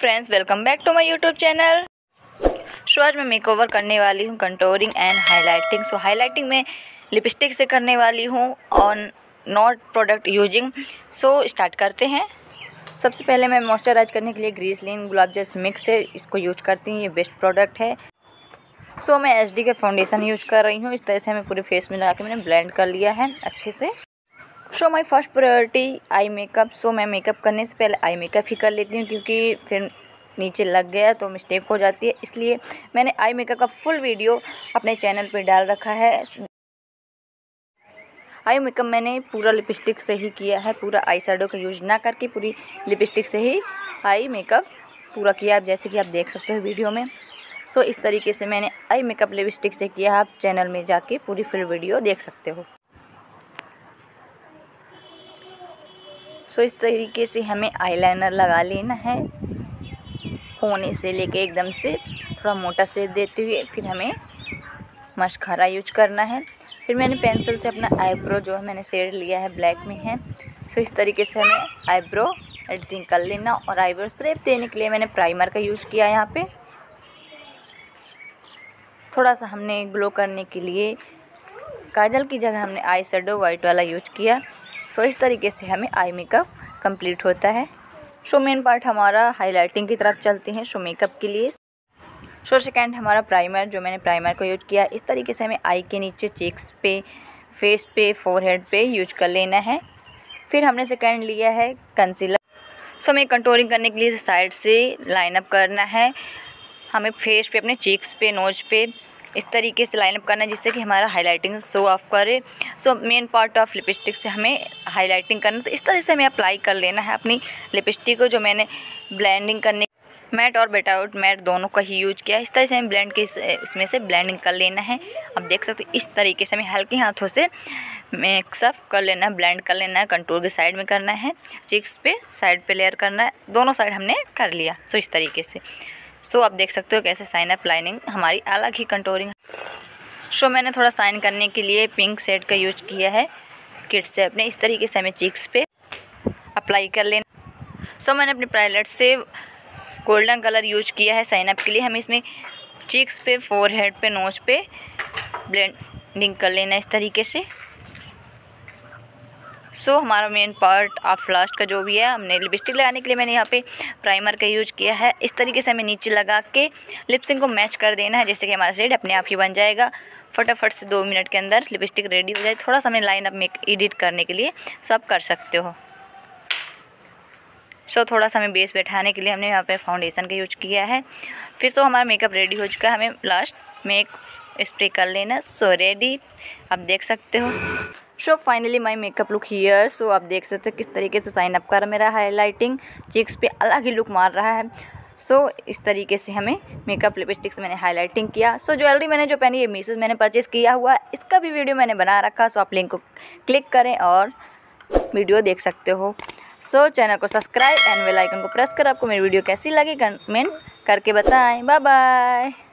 Friends, welcome back to my YouTube channel. So आज मैं makeover करने वाली हूँ contouring and highlighting. So highlighting में लिपस्टिक से करने वाली हूँ on not product using. So start करते हैं। सबसे पहले मैं मॉइस्चराइज करने के लिए ग्रीसलिन गुलाब जल मिक्स है, इसको यूज करती हूँ, ये बेस्ट प्रोडक्ट है। सो मैं एचडी का फाउंडेशन यूज कर रही हूँ। इस तरह से मैं पूरे फेस में लगा के मैंने ब्लेंड कर लिया है अच्छे से। So my first priority eye makeup. So मैं मेकअप करने से पहले आई मेकअप ही कर लेती हूँ, क्योंकि फिर नीचे लग गया तो मिस्टेक हो जाती है। इसलिए मैंने आई मेकअप का फुल वीडियो अपने चैनल पर डाल रखा है। आई मेकअप मैंने पूरा लिपस्टिक से ही किया है, पूरा आई शैडो का यूज ना करके पूरी लिपस्टिक से ही आई मेकअप पूरा किया, जैसे कि आप देख सकते हो वीडियो में। सो इस तरीके से मैंने आई मेकअप लिपस्टिक से किया। आप चैनल में जाके पूरी फुल वीडियो देख सकते हो। सो इस तरीके से हमें आईलाइनर लगा लेना है, कोने से लेके एकदम से थोड़ा मोटा शेप देते हुए। फिर हमें मस्कारा यूज करना है। फिर मैंने पेंसिल से अपना आईब्रो जो है मैंने शेड लिया है, ब्लैक में है। सो इस तरीके से हमें आईब्रो एडिटिंग कर लेना। और आईब्रो शेप देने के लिए मैंने प्राइमर का यूज़ किया है। यहाँ पे थोड़ा सा हमने ग्लो करने के लिए काजल की जगह हमने आई शेडो वाइट वाला यूज किया। सो इस तरीके से हमें आई मेकअप कंप्लीट होता है। सो मेन पार्ट हमारा हाईलाइटिंग की तरफ चलते हैं। सो मेकअप के लिए सो सेकेंड हमारा प्राइमर, जो मैंने प्राइमर को यूज किया। इस तरीके से हमें आई के नीचे, चेक्स पे, फेस पे, फोरहेड पे यूज कर लेना है। फिर हमने सेकेंड लिया है कंसीलर। सो हमें कंटूरिंग करने के लिए साइड से लाइनअप करना है। हमें फेस पे, अपने चेक्स पे, नोज पे इस तरीके से लाइनअप करना है, जिससे कि हमारा हाइलाइटिंग शो ऑफ करे। So main part of lipstick से हमें हाइलाइटिंग करना, तो इस तरह से हमें अप्लाई कर लेना है अपनी लिपस्टिक को, जो मैंने ब्लेंडिंग करने मैट और बेटाउट मैट दोनों का ही यूज किया। इस तरह से हमें ब्लेंड के इसमें से ब्लेंडिंग कर लेना है। आप देख सकते हो इस तरीके से हमें हल्के हाथों से मिक्सअप कर लेना है, ब्लेंड कर लेना है। कंटूर के साइड में करना है, चिक्स पे, साइड पे लेयर करना है, दोनों साइड हमने कर लिया। सो इस तरीके से सो आप देख सकते हो कैसे साइन अप लाइनिंग हमारी अलग ही कंटूरिंग। सो मैंने थोड़ा साइन करने के लिए पिंक शेड का यूज किया है किट से अपने। इस तरीके से हमें चिक्स पे अप्लाई कर लेना। सो मैंने अपने प्राइलेट से गोल्डन कलर यूज किया है साइन अप के लिए। हमें इसमें चीक्स पे, फोरहेड पे, नोज पे ब्लेंडिंग कर लेना इस तरीके से। सो हमारा मेन पार्ट ऑफ लास्ट का जो भी है, हमने लिपस्टिक लगाने के लिए मैंने यहाँ पे प्राइमर का यूज किया है। इस तरीके से हमें नीचे लगा के लिपसिंग को मैच कर देना है, जैसे कि हमारा शेड अपने आप ही बन जाएगा। फटाफट से 2 मिनट के अंदर लिपस्टिक रेडी हो जाए। थोड़ा सा हमें लाइन अप मेक एडिट करने के लिए सो आप कर सकते हो। सो थोड़ा सा हमें बेस बैठाने के लिए हमने यहाँ पे फाउंडेशन का यूज किया है। फिर सो हमारा मेकअप रेडी हो चुका है। हमें लास्ट में एक स्प्रे कर लेना। सो रेडी, आप देख सकते हो। So finally my makeup look here. So आप देख सकते हो किस तरीके से साइन अप कर मेरा हाइलाइटिंग चिक्स पे अलग ही लुक मार रहा है। सो इस तरीके से हमें मेकअप लिपस्टिक से मैंने हाइलाइटिंग किया। सो ज्वेलरी मैंने जो पहनी है मीशो मैंने परचेज़ किया हुआ, इसका भी वीडियो मैंने बना रखा। सो आप लिंक को क्लिक करें और वीडियो देख सकते हो। सो चैनल को सब्सक्राइब एंड बेल आइकन को प्रेस कर आपको मेरी वीडियो कैसी लगी कमेंट करके बताएं। Bye bye.